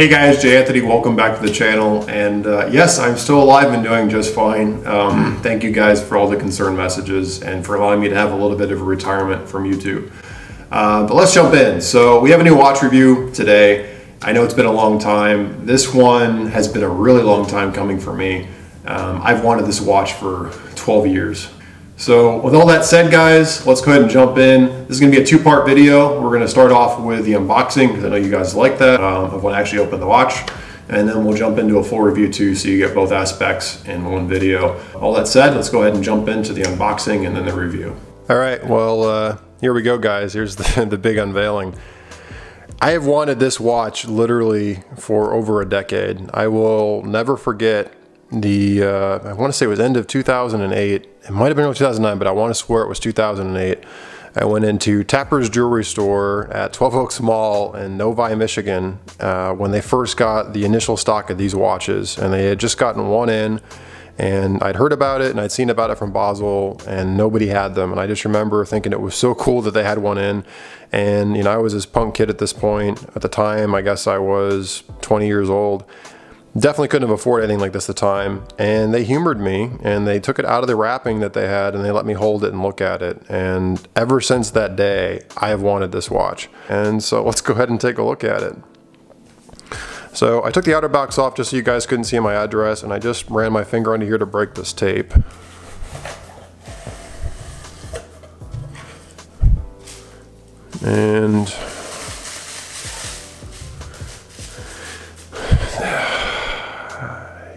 Hey guys, Jay Anthony, welcome back to the channel. And yes, I'm still alive and doing just fine. Thank you guys for all the concern messages and for allowing me to have a little bit of a retirement from YouTube. But let's jump in. So we have a new watch review today. I know it's been a long time. This one has been a really long time coming for me. I've wanted this watch for 12 years. So with all that said, guys, let's go ahead and jump in. This is gonna be a two-part video. We're gonna start off with the unboxing, because I know you guys like that, of when I actually opened the watch. And then we'll jump into a full review too, so you get both aspects in one video. All that said, let's go ahead and jump into the unboxing and then the review. All right, well, here we go, guys. Here's the big unveiling. I have wanted this watch literally for over a decade. I will never forget the, I wanna say it was end of 2008. It might've been 2009, but I wanna swear it was 2008. I went into Tapper's Jewelry Store at 12 Oaks Mall in Novi, Michigan, when they first got the initial stock of these watches, and they had just gotten one in, and I'd heard about it and I'd seen about it from Basel, and nobody had them. And I just remember thinking it was so cool that they had one in. And you know, I was this punk kid at this point. At the time, I guess I was 20 years old. Definitely couldn't have afforded anything like this at the time, and they humored me and they took it out of the wrapping that they had and they let me hold it and look at it. And ever since that day, I have wanted this watch. And so let's go ahead and take a look at it. So I took the outer box off just so you guys couldn't see my address, and I just ran my finger under here to break this tape. And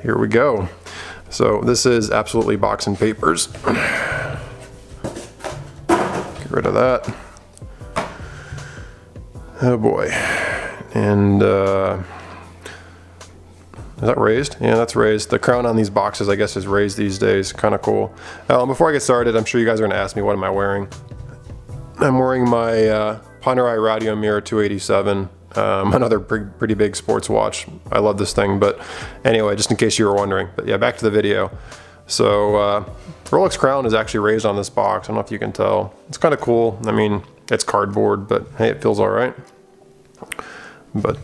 here we go. So this is absolutely box and papers. Get rid of that. Oh boy. And is that raised? Yeah, that's raised. The crown on these boxes, I guess, is raised these days. Kind of cool. Before I get started, I'm sure you guys are gonna ask me what am I wearing. I'm wearing my Panerai Radio Mirror 287. Another pretty big sports watch. I love this thing, but anyway, just in case you were wondering. But yeah, back to the video. So Rolex crown is actually raised on this box. I don't know if you can tell. It's kind of cool. I mean, it's cardboard, but hey, it feels all right. But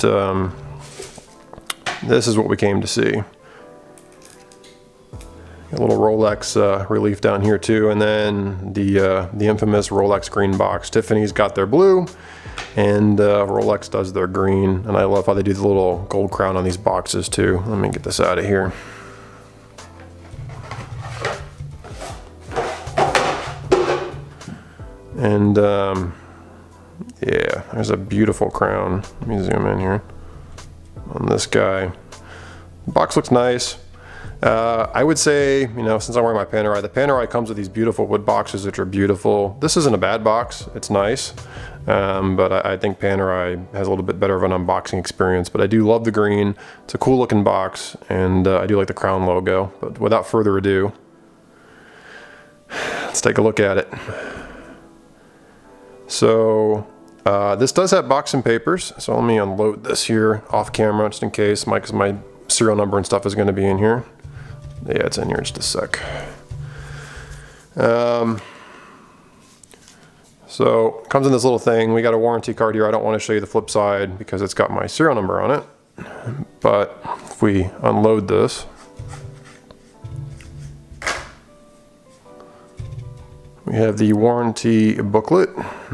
this is what we came to see. A little Rolex relief down here too, and then the infamous Rolex green box. Tiffany's got their blue, and Rolex does their green, and I love how they do the little gold crown on these boxes too. Let me get this out of here. And yeah, there's a beautiful crown. Let me zoom in here on this guy. The box looks nice. I would say, you know, since I'm wearing my Panerai, the Panerai comes with these beautiful wood boxes, which are beautiful. This isn't a bad box. It's nice. But I think Panerai has a little bit better of an unboxing experience, but I do love the green. It's a cool looking box, and I do like the crown logo. But without further ado, let's take a look at it. So this does have box and papers. So let me unload this here off camera just in case, because my serial number and stuff is going to be in here. Yeah, it's in here, just a sec. So it comes in this little thing. We got a warranty card here. I don't want to show you the flip side because it's got my serial number on it. But if we unload this, we have the warranty booklet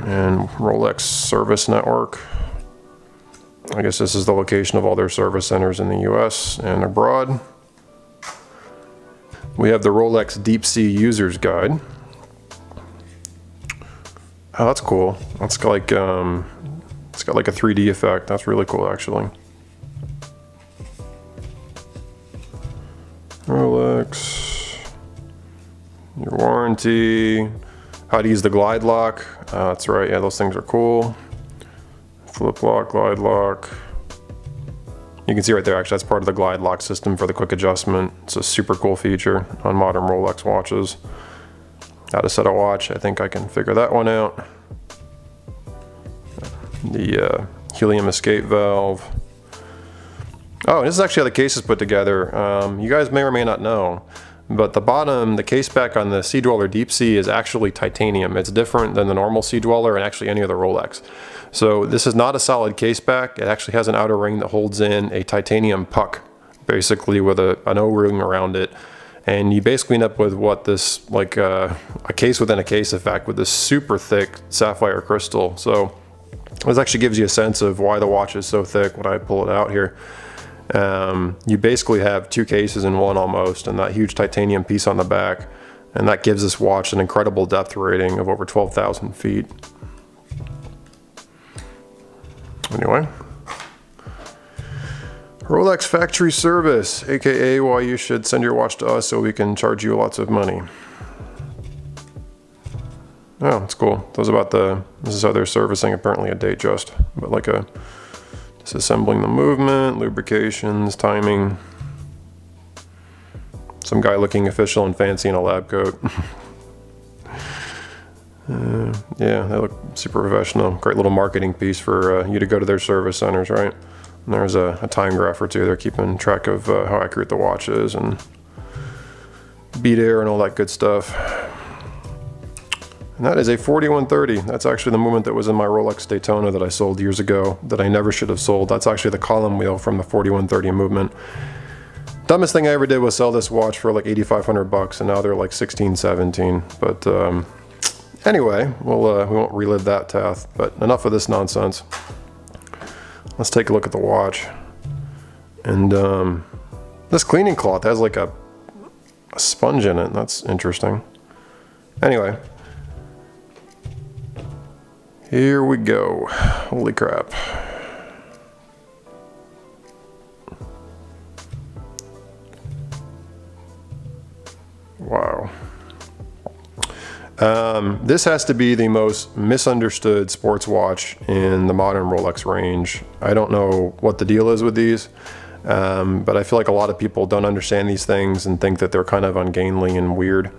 and Rolex Service Network. I guess this is the location of all their service centers in the US and abroad. We have the Rolex Deep Sea Users Guide. Oh, that's cool. That's like, it's got like a 3D effect. That's really cool, actually. Rolex, your warranty, how to use the glide lock. That's right, yeah, those things are cool. Flip lock, glide lock. You can see right there, actually, that's part of the glide lock system for the quick adjustment. It's a super cool feature on modern Rolex watches. How to set a watch, I think I can figure that one out. The helium escape valve. Oh, and this is actually how the case is put together. You guys may or may not know, But the bottom, the case back on the Sea Dweller Deep Sea is actually titanium. It's different than the normal Sea Dweller and actually any other Rolex. So this is not a solid case back. It actually has an outer ring that holds in a titanium puck, basically with an O-ring around it. And you basically end up with what this, like a case within a case effect with this super thick sapphire crystal. So this actually gives you a sense of why the watch is so thick when I pull it out here. You basically have two cases in one almost, and that huge titanium piece on the back, and that gives this watch an incredible depth rating of over 12,000 feet. Anyway, Rolex Factory Service, aka why you should send your watch to us so we can charge you lots of money. Oh, that's cool. That was about this is how they're servicing apparently a Datejust, but like a disassembling the movement, lubrications, timing. Some guy looking official and fancy in a lab coat. Yeah, they look super professional. Great little marketing piece for you to go to their service centers, right? And there's a time graph or two. They're keeping track of how accurate the watch is and beat air and all that good stuff. And that is a 4130. That's actually the movement that was in my Rolex Daytona that I sold years ago that I never should have sold. That's actually the column wheel from the 4130 movement. Dumbest thing I ever did was sell this watch for like 8,500 bucks, and now they're like 16, 17. But anyway, we won't relive that path, but enough of this nonsense. Let's take a look at the watch. And this cleaning cloth has like a sponge in it. That's interesting. Anyway. Here we go. Holy crap. Wow. This has to be the most misunderstood sports watch in the modern Rolex range. I don't know what the deal is with these, but I feel like a lot of people don't understand these things and think that they're kind of ungainly and weird.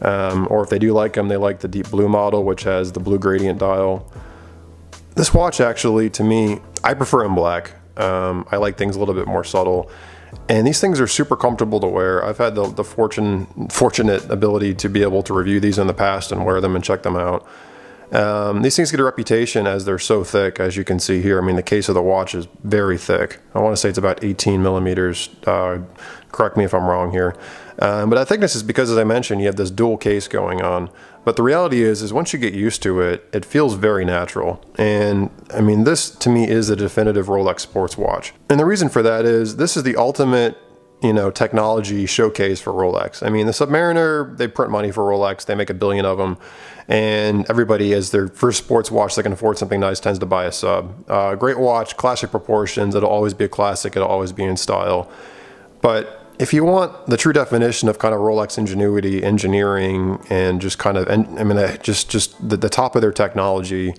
Or if they do like them, they like the deep blue model, which has the blue gradient dial. This watch actually, to me, I prefer in black. I like things a little bit more subtle. And these things are super comfortable to wear. I've had the fortunate ability to be able to review these in the past and wear them and check them out. These things get a reputation as they're so thick, as you can see here. I mean, the case of the watch is very thick. I want to say it's about 18 millimeters. Correct me if I'm wrong here. But I think this is because, as I mentioned, you have this dual case going on. But the reality is once you get used to it, it feels very natural. And I mean, this to me is the definitive Rolex sports watch. And the reason for that is this is the ultimate, you know, technology showcase for Rolex. I mean, the Submariner, they print money for Rolex, they make a billion of them, and everybody, as their first sports watch that can afford something nice, tends to buy a Sub. Great watch, classic proportions, it'll always be a classic, it'll always be in style. But if you want the true definition of kind of Rolex ingenuity, engineering, and just kind of, I mean, just the top of their technology,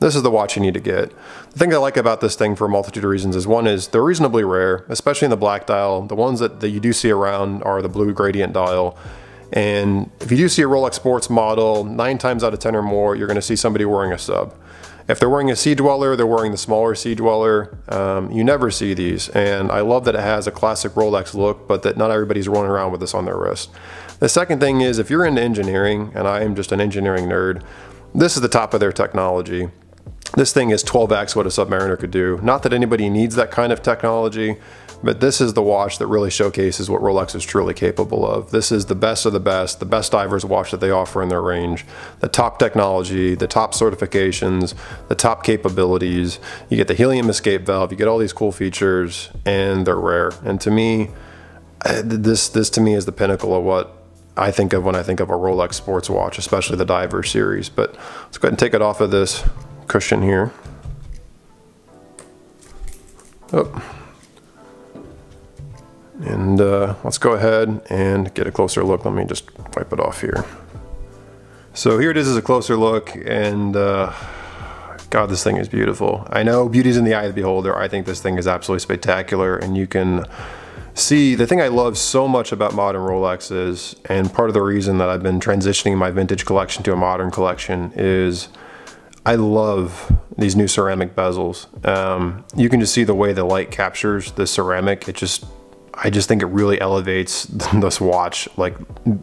this is the watch you need to get. The thing I like about this thing for a multitude of reasons is, one is they're reasonably rare, especially in the black dial. The ones that you do see around are the blue gradient dial. And if you do see a Rolex sports model, 9 times out of 10 or more, you're gonna see somebody wearing a Sub. If they're wearing a Sea Dweller, they're wearing the smaller Sea Dweller. You never see these. And I love that it has a classic Rolex look, but that not everybody's running around with this on their wrist. The second thing is, if you're into engineering, and I am just an engineering nerd, this is the top of their technology. This thing is 12x what a Submariner could do. Not that anybody needs that kind of technology, but this is the watch that really showcases what Rolex is truly capable of. This is the best of the best divers watch that they offer in their range. The top technology, the top certifications, the top capabilities. You get the helium escape valve, you get all these cool features, and they're rare. And to me, this to me is the pinnacle of what I think of when I think of a Rolex sports watch, especially the diver series. But let's go ahead and take it off of this cushion here. Oh. And let's go ahead and get a closer look. Let me just wipe it off here. So here it is as a closer look, and God, this thing is beautiful. I know beauty's in the eye of the beholder. I think this thing is absolutely spectacular, and you can see, the thing I love so much about modern Rolexes, and part of the reason that I've been transitioning my vintage collection to a modern collection, is I love these new ceramic bezels. You can just see the way the light captures the ceramic. It just, I just think it really elevates this watch like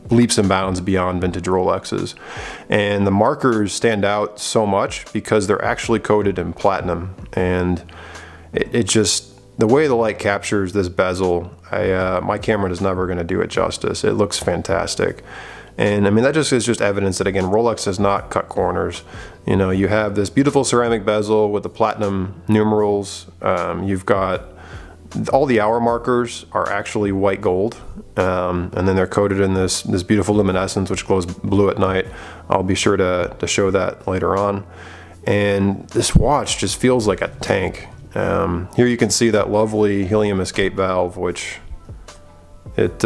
leaps and bounds beyond vintage Rolexes. And the markers stand out so much because they're actually coated in platinum, and it just, the way the light captures this bezel, my camera is never going to do it justice. It looks fantastic. And I mean, that just is just evidence that, again, Rolex does not cut corners. You know, you have this beautiful ceramic bezel with the platinum numerals. You've got all the hour markers are actually white gold, and then they're coated in this beautiful luminescence, which glows blue at night. I'll be sure to show that later on. And this watch just feels like a tank. Here you can see that lovely helium escape valve, which it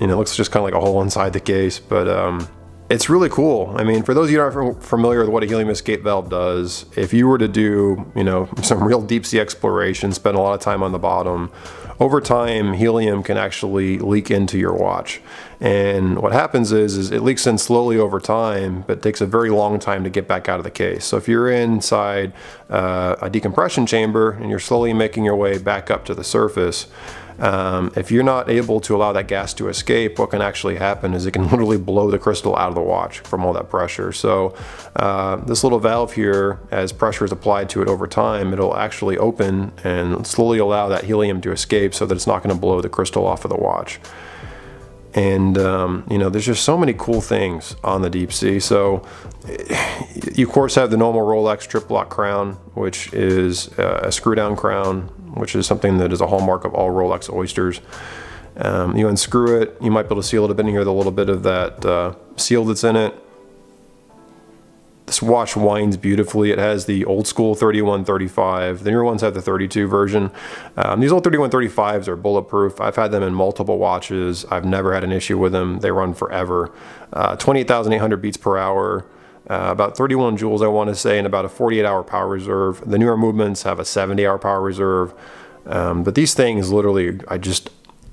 you know, looks just kind of like a hole inside the case, but it's really cool. I mean, for those of you who aren't familiar with what a helium escape valve does, if you were to do, you know, some real deep sea exploration, spend a lot of time on the bottom, over time, helium can actually leak into your watch. And what happens is it leaks in slowly over time, but it takes a very long time to get back out of the case. So if you're inside a decompression chamber and you're slowly making your way back up to the surface, if you're not able to allow that gas to escape, what can actually happen is it can literally blow the crystal out of the watch from all that pressure. So this little valve here, as pressure is applied to it over time, it'll actually open and slowly allow that helium to escape so that it's not going to blow the crystal off of the watch. And you know, there's just so many cool things on the deep sea. So you of course have the normal Rolex trip lock crown, which is a screw down crown, which is something that is a hallmark of all Rolex oysters. You unscrew it, you might be able to see a little bit in here, the little bit of that seal that's in it. This watch winds beautifully. It has the old school 3135. The newer ones have the 32 version. These old 3135s are bulletproof. I've had them in multiple watches. I've never had an issue with them. They run forever. 28,800 beats per hour. About 31 joules, I want to say, and about a 48-hour power reserve. The newer movements have a 70-hour power reserve. But these things literally,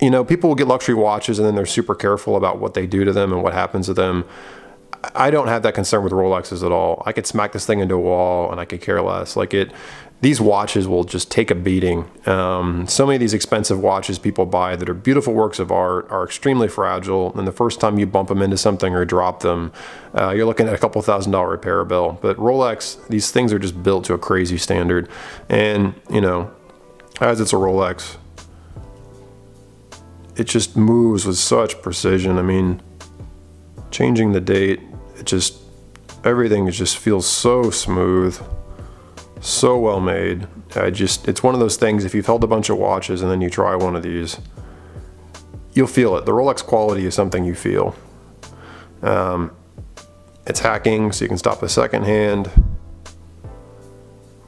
you know, people will get luxury watches and then they're super careful about what they do to them and what happens to them. I don't have that concern with Rolexes at all. I could smack this thing into a wall and I could care less. Like these watches will just take a beating. So many of these expensive watches people buy that are beautiful works of art are extremely fragile, and the first time you bump them into something or drop them, you're looking at a couple $1,000 repair bill. But Rolex, these things are just built to a crazy standard. And, you know, as it's a Rolex, it just moves with such precision. I mean, changing the date, it just, everything just feels so smooth, so well made. It's one of those things, if you've held a bunch of watches and then you try one of these, you'll feel it. The Rolex quality is something you feel. It's hacking, so you can stop the second hand. Go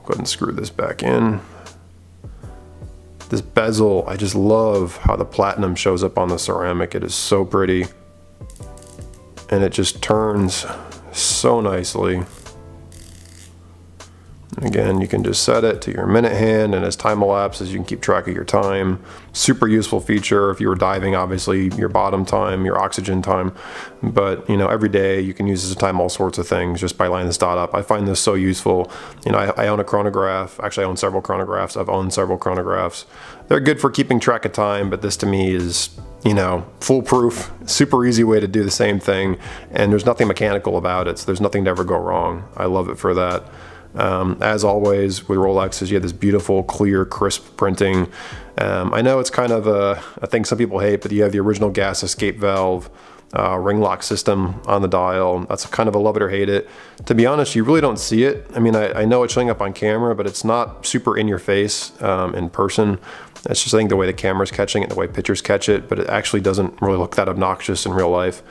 ahead and screw this back in. This bezel, I just love how the platinum shows up on the ceramic. It is so pretty. And it just turns so nicely. And again, you can just set it to your minute hand, and as time elapses, you can keep track of your time. Super useful feature if you were diving, obviously, your bottom time, your oxygen time. But, you know, every day you can use this to time all sorts of things just by lining this dot up. I find this so useful. You know, I own a chronograph. Actually, I own several chronographs. I've owned several chronographs. They're good for keeping track of time, but this to me is, you know, foolproof, super easy way to do the same thing. And there's nothing mechanical about it, so there's nothing to ever go wrong. I love it for that. As always with Rolexes, you have this beautiful, clear, crisp printing. I know it's kind of a thing some people hate, but you have the original gas escape valve ring lock system on the dial. That's kind of a love it or hate it. To be honest, you really don't see it. I mean, I know it's showing up on camera, but it's not super in your face in person. That's just, I think, the way the camera's catching it, the way pictures catch it, but it actually doesn't really look that obnoxious in real life.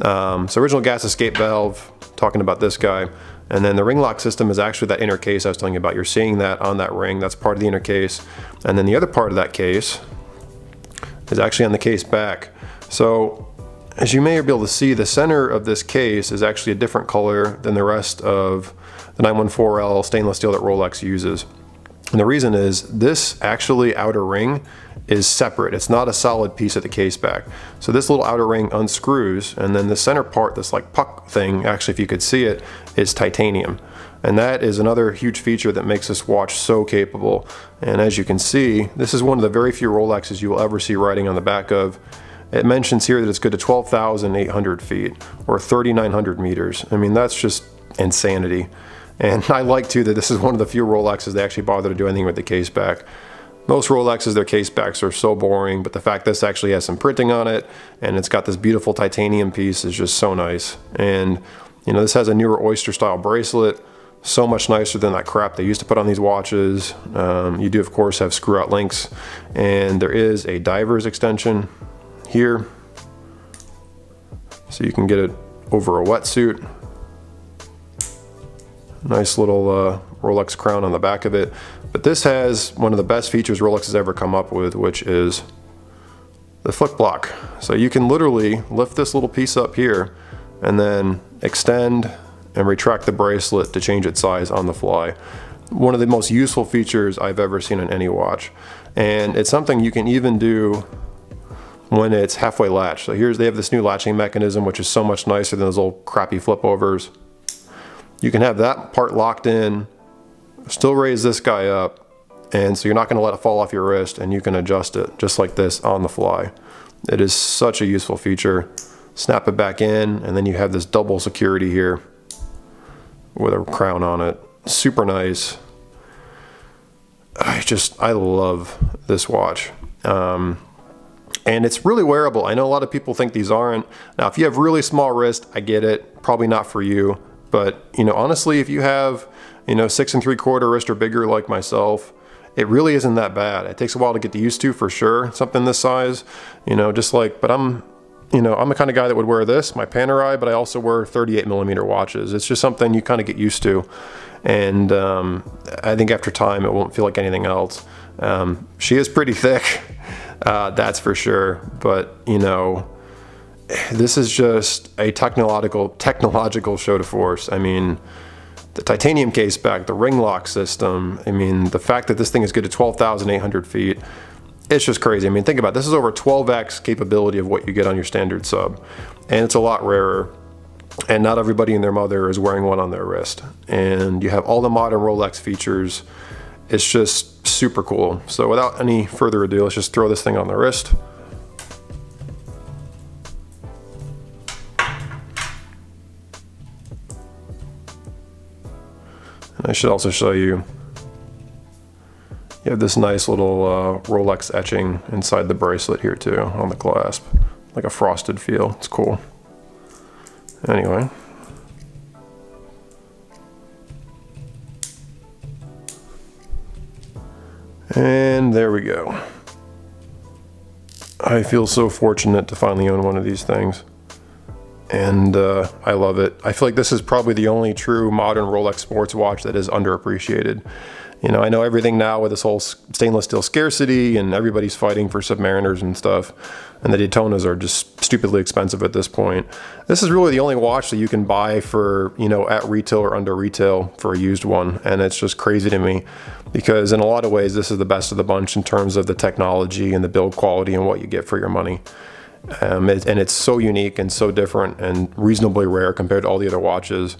So original gas escape valve, talking about this guy. And then the ring lock system is actually that inner case I was telling you about. You're seeing that on that ring. That's part of the inner case. And then the other part of that case is actually on the case back. So as you may be able to see, the center of this case is actually a different color than the rest of the 914L stainless steel that Rolex uses. And the reason is this actually outer ring is separate. It's not a solid piece of the case back. So this little outer ring unscrews, and then the center part, this like puck thing, actually if you could see it, is titanium. And that is another huge feature that makes this watch so capable. And as you can see, this is one of the very few Rolexes you will ever see writing on the back of. It mentions here that it's good to 12,800 feet or 3,900 meters. I mean, that's just insanity. And I like too that this is one of the few Rolexes that actually bother to do anything with the case back. Most Rolexes, their case backs are so boring, but the fact this actually has some printing on it and it's got this beautiful titanium piece is just so nice. And you know, this has a newer oyster style bracelet, so much nicer than that crap they used to put on these watches. You do of course have screw out links, and there is a diver's extension here, so you can get it over a wetsuit. Nice little Rolex crown on the back of it. But this has one of the best features Rolex has ever come up with, which is the foot block. So you can literally lift this little piece up here and then extend and retract the bracelet to change its size on the fly. One of the most useful features I've ever seen in any watch. And it's something you can even do when it's halfway latched. So here's, they have this new latching mechanism, which is so much nicer than those old crappy flip overs. You can have that part locked in, still raise this guy up, and so you're not going to let it fall off your wrist, and you can adjust it just like this on the fly. It is such a useful feature. Snap it back in, and then you have this double security here with a crown on it. Super nice. I love this watch. And it's really wearable. I know a lot of people think these aren't. Now, if you have really small wrist, I get it. Probably not for you. But, you know, honestly, if you have, you know, 6 3/4 wrist or bigger like myself, it really isn't that bad. It takes a while to get used to, for sure, something this size, you know, just like, but I'm, you know, I'm the kind of guy that would wear this, my Panerai, but I also wear 38mm watches. It's just something you kind of get used to. And I think after time, it won't feel like anything else. She is pretty thick, that's for sure. But, you know, this is just a technological show de force. I mean, the titanium case back, the ring lock system, I mean, the fact that this thing is good to 12,800 feet, it's just crazy. I mean, think about it. This is over 12x capability of what you get on your standard sub. And it's a lot rarer. And not everybody and their mother is wearing one on their wrist. And you have all the modern Rolex features. It's just super cool. So without any further ado, let's just throw this thing on the wrist. I should also show you, you have this nice little Rolex etching inside the bracelet here too, on the clasp, like a frosted feel. It's cool. Anyway. And there we go. I feel so fortunate to finally own one of these things. And I love it. I feel like this is probably the only true modern Rolex sports watch that is underappreciated. You know, I know everything now with this whole stainless steel scarcity and everybody's fighting for Submariners and stuff, and the Daytonas are just stupidly expensive at this point. This is really the only watch that you can buy for, you know, at retail or under retail for a used one, and it's just crazy to me because in a lot of ways this is the best of the bunch in terms of the technology and the build quality and what you get for your money. And it's so unique and so different and reasonably rare compared to all the other watches.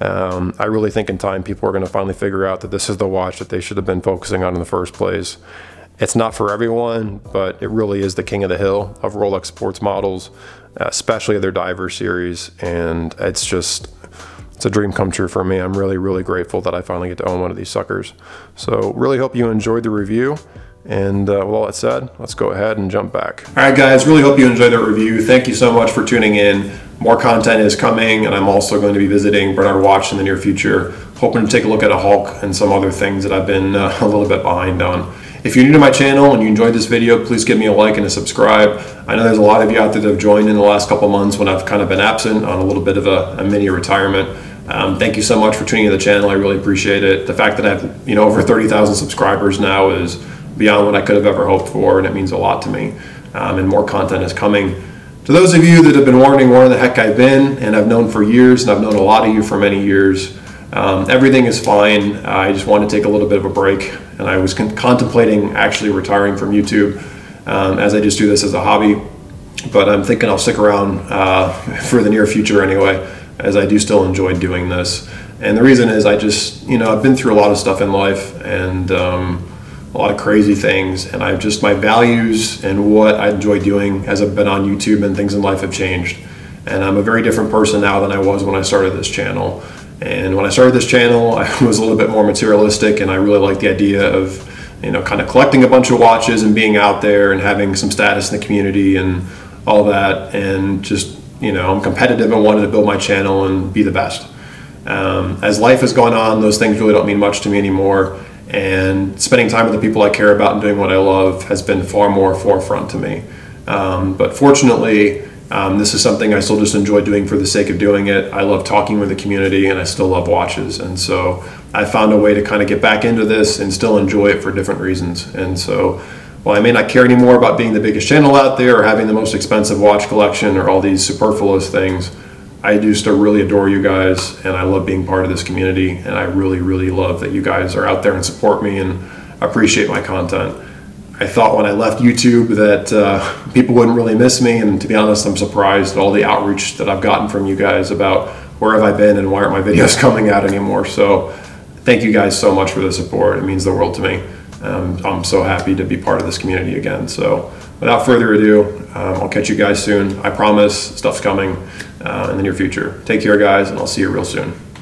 I really think in time people are going to finally figure out that this is the watch that they should have been focusing on in the first place. It's not for everyone, but it really is the king of the hill of Rolex sports models, especially their diver series. And it's just, it's a dream come true for me. I'm really, really grateful that I finally get to own one of these suckers. So really hope you enjoyed the review. And with all that said, let's go ahead and jump back. All right, guys, really hope you enjoyed that review. Thank you so much for tuning in. More content is coming, and I'm also going to be visiting Bernard Watch in the near future, hoping to take a look at a Hulk and some other things that I've been a little bit behind on. If you're new to my channel and you enjoyed this video, please give me a like and a subscribe. I know there's a lot of you out there that have joined in the last couple months when I've kind of been absent on a little bit of a mini retirement. Thank you so much for tuning into the channel. I really appreciate it. The fact that I have, you know, over 30,000 subscribers now is beyond what I could have ever hoped for, and it means a lot to me. And more content is coming. To those of you that have been wondering where the heck I've been, and I've known for years, and I've known a lot of you for many years, everything is fine. I just wanted to take a little bit of a break, and I was contemplating actually retiring from YouTube, as I just do this as a hobby. But I'm thinking I'll stick around for the near future anyway. as I do still enjoy doing this. And the reason is I just, you know, I've been through a lot of stuff in life, and a lot of crazy things, and I've just, my values and what I enjoy doing as I've been on YouTube and things in life have changed. And I'm a very different person now than I was when I started this channel. And when I started this channel, I was a little bit more materialistic, and I really liked the idea of, you know, kind of collecting a bunch of watches and being out there and having some status in the community and all that. And just, you know, I'm competitive and wanted to build my channel and be the best. As life has gone on, those things really don't mean much to me anymore. And spending time with the people I care about and doing what I love has been far more forefront to me. But fortunately, this is something I still just enjoy doing for the sake of doing it. I love talking with the community, and I still love watches. And so I found a way to kind of get back into this and still enjoy it for different reasons. And so while I may not care anymore about being the biggest channel out there or having the most expensive watch collection or all these superfluous things, I do still really adore you guys, and I love being part of this community, and I really, really love that you guys are out there and support me and appreciate my content. I thought when I left YouTube that people wouldn't really miss me, and to be honest, I'm surprised at all the outreach that I've gotten from you guys about where have I been and why aren't my videos coming out anymore. So thank you guys so much for the support. It means the world to me. I'm so happy to be part of this community again. So without further ado, I'll catch you guys soon. I promise stuff's coming in the near future. Take care, guys, and I'll see you real soon.